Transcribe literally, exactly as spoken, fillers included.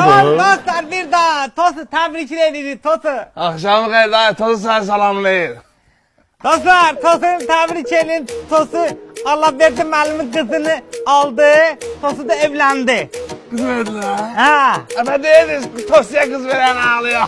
Tamam dostlar, bir daha TOSU tabrikleri, TOSU. Akşam kadar TOSU selamlayın. Dostlar, TOSU'nun tabrikçinin TOSU Allah verdi malumun kızını aldı, TOSU da evlendi. Kız verdi ha? Ha. Ama değiliz, TOSU'ya kız veren ağlıyor.